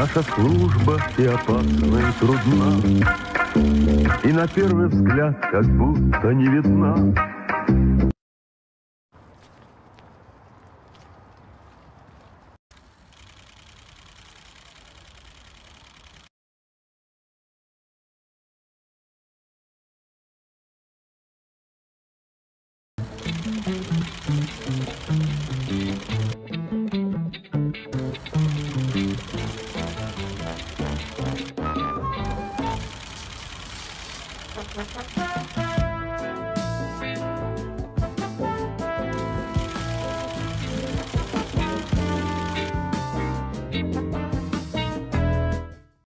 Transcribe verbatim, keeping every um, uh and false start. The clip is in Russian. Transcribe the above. Наша служба и опасна, и трудна, и на первый взгляд как будто не видна. We'll be right back.